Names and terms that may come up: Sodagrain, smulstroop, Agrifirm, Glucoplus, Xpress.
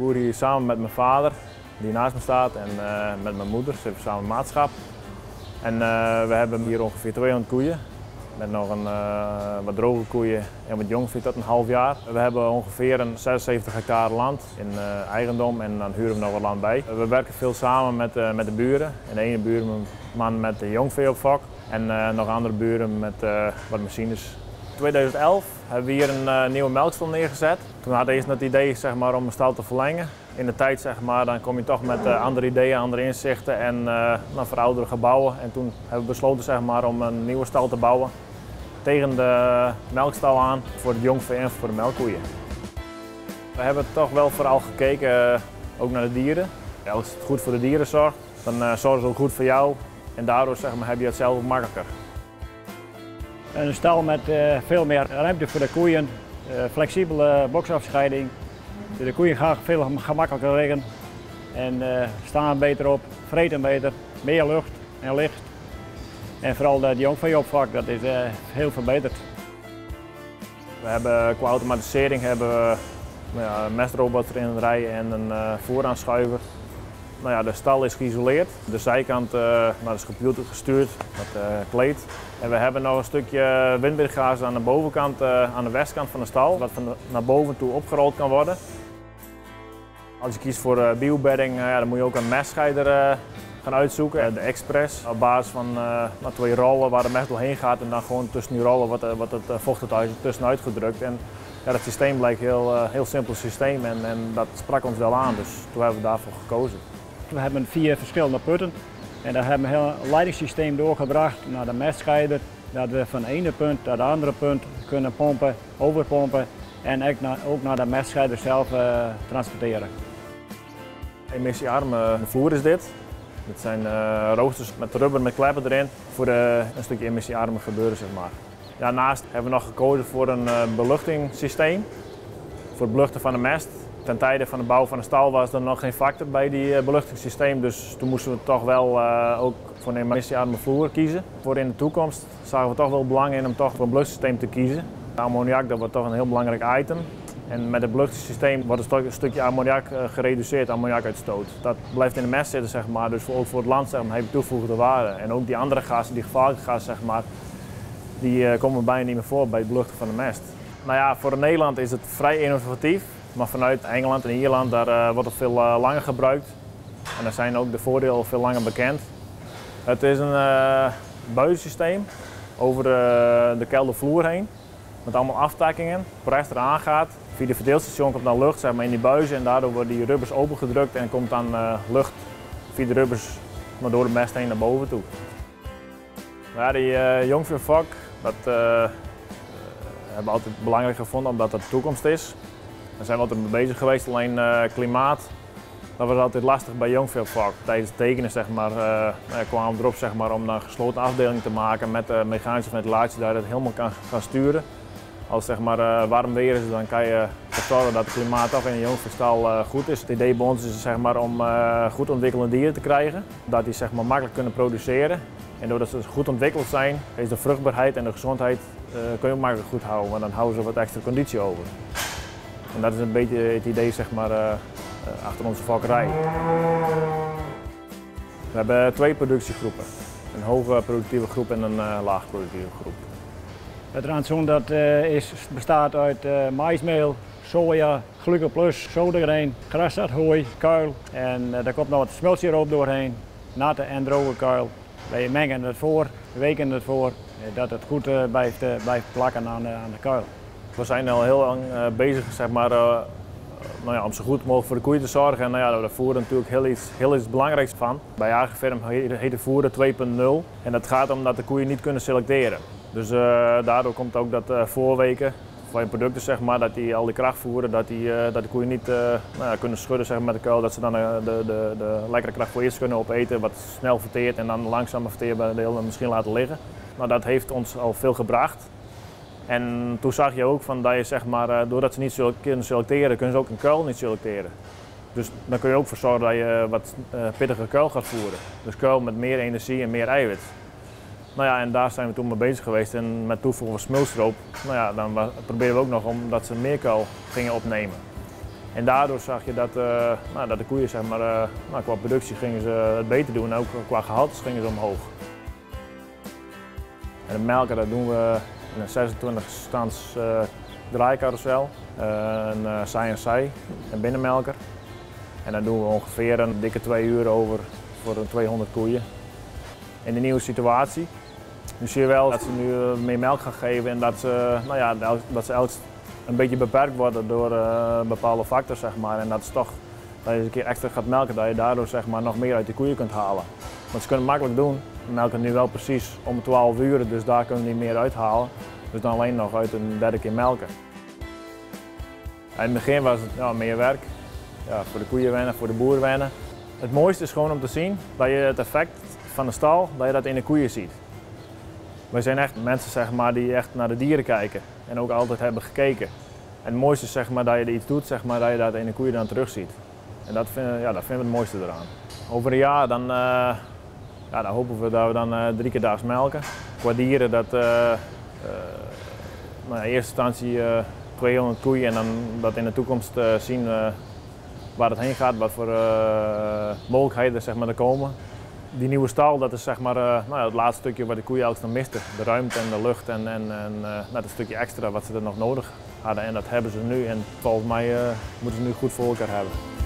boer hier samen met mijn vader, die naast me staat, en met mijn moeder. Ze hebben samen een maatschap. En we hebben hier ongeveer 200 koeien. Met nog een, wat droge koeien en wat jong vind ik dat een half jaar. We hebben ongeveer een 76 hectare land in eigendom en dan huren we nog wat land bij. We werken veel samen met de buren. En de ene buurman met de jongvee op fok en nog andere buren met wat machines. In 2011 hebben we hier een nieuwe melkstal neergezet. Toen hadden we eerst het idee zeg maar, om een stal te verlengen. In de tijd zeg maar, dan kom je toch met andere ideeën, andere inzichten en verouderde gebouwen. En toen hebben we besloten zeg maar, om een nieuwe stal te bouwen. Tegen de melkstal aan voor het jongvee en voor de melkkoeien. We hebben toch wel vooral gekeken, ook naar de dieren. Als het goed voor de dieren zorgt, dan zorgen ze ook goed voor jou. En daardoor zeg maar, heb je het zelf makkelijker. Een stal met veel meer ruimte voor de koeien, flexibele boksafscheiding. De koeien gaan veel gemakkelijker liggen en staan beter op, vreten beter, meer lucht en licht. En vooral de jongveeopvak, dat is heel verbeterd. We hebben qua automatisering een mestrobot in de rij en een vooraanschuiver. Nou ja, de stal is geïsoleerd. De zijkant is computer gestuurd met kleed. En we hebben nog een stukje windweergaas aan de bovenkant, aan de westkant van de stal, wat van naar boven toe opgerold kan worden. Als je kiest voor biobedding, dan moet je ook een messcheider gaan uitzoeken. De Xpress, op basis van twee rollen waar de mest doorheen gaat en dan gewoon tussen die rollen wat het vocht eruit tussenuit gedrukt. En ja, dat systeem bleek een heel simpel systeem en dat sprak ons wel aan, dus toen hebben we daarvoor gekozen. We hebben 4 verschillende putten en daar hebben we een heel leidingssysteem doorgebracht naar de mestscheider. Dat we van de ene punt naar de andere punt kunnen pompen, overpompen en ook naar de mestscheider zelf transporteren. Emissiearme vloer is dit. Dit zijn roosters met rubber met kleppen erin voor een stukje emissiearme gebeuren, zeg maar. Daarnaast hebben we nog gekozen voor een beluchtingssysteem voor het beluchten van de mest. Ten tijde van de bouw van de stal was er nog geen factor bij die beluchtingssysteem, dus toen moesten we toch wel ook voor een emissiearme vloer kiezen. Voor in de toekomst zagen we toch wel belang in om toch voor een beluchtsysteem te kiezen. De ammoniak, dat wordt toch een heel belangrijk item. En met het beluchtingssysteem wordt een stukje ammoniak gereduceerd, ammoniakuitstoot. Dat blijft in de mest zitten, zeg maar, dus ook voor het land zeg maar, heeft toevoegende waarde. En ook die andere gassen, die gevaarlijke gassen, zeg maar, die komen bijna niet meer voor bij het beluchten van de mest. Nou ja, voor Nederland is het vrij innovatief, maar vanuit Engeland en Ierland daar wordt het veel langer gebruikt. En daar zijn ook de voordelen veel langer bekend. Het is een buizensysteem over de keldervloer heen. Met allemaal aftakkingen. Prijs eraan gaat. Via de verdeelstation komt dan lucht zeg maar, in die buizen en daardoor worden die rubbers opengedrukt en komt dan lucht via de rubbers maar door de mest heen naar boven toe. Ja, die jongveefok, dat hebben we altijd belangrijk gevonden omdat dat de toekomst is. Daar zijn we altijd mee bezig geweest, alleen klimaat, dat was altijd lastig bij jongveefok. Tijdens het tekenen zeg maar, kwamen we erop zeg maar, om een gesloten afdeling te maken met mechanische ventilatie, dat je dat helemaal kan gaan sturen. Als het zeg maar, warm weer is, dan kan je zorgen dat het klimaat toch in de jongveestal goed is. Het idee bij ons is zeg maar, om goed ontwikkelde dieren te krijgen. Dat die zeg maar, makkelijk kunnen produceren. En doordat ze goed ontwikkeld zijn, is de vruchtbaarheid en de gezondheid kun je ook makkelijk goed houden. Want dan houden ze wat extra conditie over. En dat is een beetje het idee zeg maar, achter onze fokkerij. We hebben 2 productiegroepen. Een hoge productieve groep en een laag productieve groep. Het rantsoen dat bestaat uit maïsmeel, soja, glucoplus, sodagrain, graszaadhooi, kuil. En daar komt nog wat smulsiroop doorheen, natte en droge kuil. Wij mengen het voor, weken het voor, dat het goed blijft plakken aan de kuil. We zijn al heel lang bezig zeg maar, om zo goed mogelijk voor de koeien te zorgen. En daar voeren natuurlijk heel iets belangrijks van. Bij Agrifirm heet de voeren 2.0 en dat gaat om dat de koeien niet kunnen selecteren. Dus daardoor komt ook dat voorweken van je producten, zeg maar, dat die al die kracht voeren, dat de koeien niet kunnen schudden zeg maar, met de kuil. Dat ze dan de lekkere kracht voor eerst kunnen opeten, wat snel verteert en dan langzamer verteerbaar deel misschien laten liggen. Maar dat heeft ons al veel gebracht. En toen zag je ook van dat je, zeg maar, doordat ze niet kunnen selecteren, kunnen ze ook een kuil niet selecteren. Dus dan kun je ook voor zorgen dat je wat pittiger kuil gaat voeren. Dus kuil met meer energie en meer eiwit. Nou ja, en daar zijn we toen mee bezig geweest en met toevoegen van smulstroop, dan probeerden we ook nog om dat ze meer kuil gingen opnemen. En daardoor zag je dat, dat de koeien zeg maar, qua productie gingen ze het beter doen en ook qua gehaltes gingen ze omhoog. En de melken dat doen we in een 26 stands draaicarousel, een zij-en-zij, een binnenmelker. En daar doen we ongeveer een dikke 2 uur over voor 200 koeien. In de nieuwe situatie, nu zie je wel dat ze nu meer melk gaan geven en dat ze, dat ze elk een beetje beperkt worden door bepaalde factoren, zeg maar. En dat is toch, dat je eens een keer extra gaat melken, dat je daardoor zeg maar, nog meer uit de koeien kunt halen. Want ze kunnen het makkelijk doen. We melken nu wel precies om 12 uur, dus daar kunnen we niet meer uithalen. Dus dan alleen nog uit een derde keer melken. In het begin was het meer werk. Ja, voor de koeien wennen, voor de boer wennen. Het mooiste is gewoon om te zien dat je het effect van de stal, dat je dat in de koeien ziet. Wij zijn echt mensen zeg maar, die echt naar de dieren kijken en ook altijd hebben gekeken. En het mooiste is zeg maar, dat je er iets doet, zeg maar, dat je dat in de koeien dan terugziet. En dat vinden we het mooiste eraan. Over een jaar dan, dan hopen we dat we dan 3 keer daags melken. Qua dieren dat in eerste instantie 200 koeien en dan dat in de toekomst zien waar het heen gaat, wat voor mogelijkheden zeg maar, er komen. Die nieuwe stal, dat is zeg maar, het laatste stukje wat de koeien altijd nog misten. De ruimte en de lucht en het stukje extra wat ze er nog nodig hadden. En dat hebben ze nu en volgens mij moeten ze nu goed voor elkaar hebben.